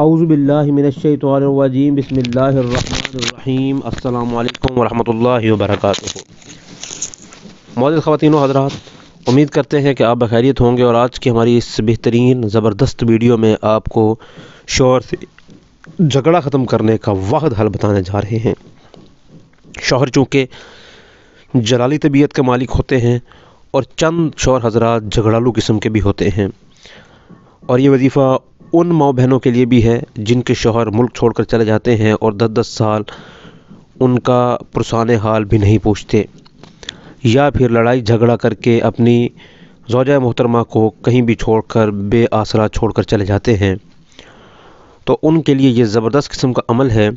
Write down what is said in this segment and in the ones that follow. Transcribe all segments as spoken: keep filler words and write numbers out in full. औज़ु बिल्लाहि मिनश्शैतानिर्रजीम बिस्मिल्लाहिर्रहमानिर्रहीम अस्सलामु अलैकुम वरहमतुल्लाहि वबरकातुहू। मौजूद ख़वातीन व हज़रात, उम्मीद करते हैं कि आप बखैरियत होंगे और आज की हमारी इस बेहतरीन ज़बरदस्त वीडियो में आपको शौहर से झगड़ा ख़त्म करने का वाहिद हल बताने जा रहे हैं। शौहर चूँकि जलाली तबीयत के मालिक होते हैं और चंद शौहर हज़रात झगड़ालू किस्म के भी होते हैं, और ये वजीफ़ा उन माओ बहनों के लिए भी है जिनके शौहर मुल्क छोड़कर चले जाते हैं और दस दस साल उनका पुरसाने हाल भी नहीं पूछते, या फिर लड़ाई झगड़ा करके अपनी ज़ौजा मोहतरमा को कहीं भी छोड़कर बेआसरा छोड़कर चले जाते हैं। तो उनके लिए ये ज़बरदस्त किस्म का अमल है।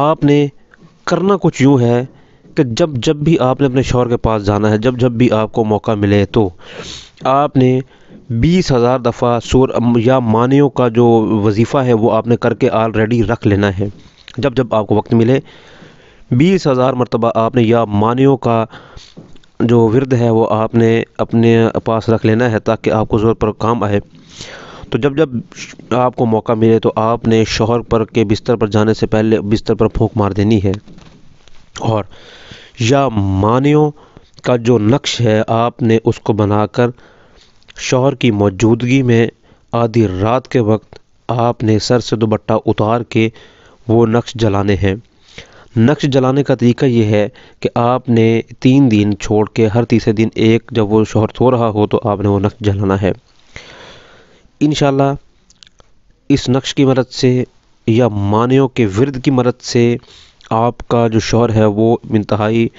आपने करना कुछ यूँ है कि जब जब भी आपने अपने शौहर के पास जाना है, जब जब भी आपको मौका मिले, तो आपने बीस हज़ार दफ़ा सूर या मानियों का जो वजीफ़ा है वो आपने करके ऑलरेडी रख लेना है। जब जब आपको वक्त मिले बीस हज़ार मरतबा आपने या मानियों का जो विरद है वो आपने अपने पास रख लेना है ताकि आपको ज़रूरत पर काम आए। तो जब जब आपको मौका मिले तो आपने शौहर पर के बिस्तर पर जाने से पहले बिस्तर पर फूंक मार देनी है, और या मानियों का जो नक्श है आपने उसको बनाकर शौहर की मौजूदगी में आधी रात के वक्त आपने सर से दुपट्टा उतार के वो नक्श जलाने हैं। नक्श जलाने का तरीका ये है कि आपने तीन दिन छोड़ के हर तीसरे दिन एक, जब वो शौहर सो रहा हो तो आपने वो नक्श जलाना है। इंशाल्लाह इस नक्श की मदद से या मानियों के विरद की मदद से आपका जो शौहर है वो इंतहाई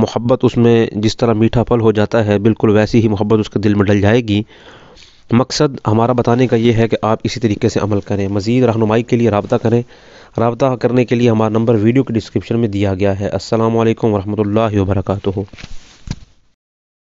मोहब्बत उसमें जिस तरह मीठा फल हो जाता है बिल्कुल वैसी ही मोहब्बत उसके दिल में डल जाएगी। मकसद हमारा बताने का ये है कि आप इसी तरीके से अमल करें। मज़ीद रहनुमाई के लिए रब्ता करें। रब्ता करने के लिए हमारा नंबर वीडियो के डिस्क्रिप्शन में दिया गया है। अस्सलामु अलैकुम वरहमतुल्लाहि वबरकातुहू।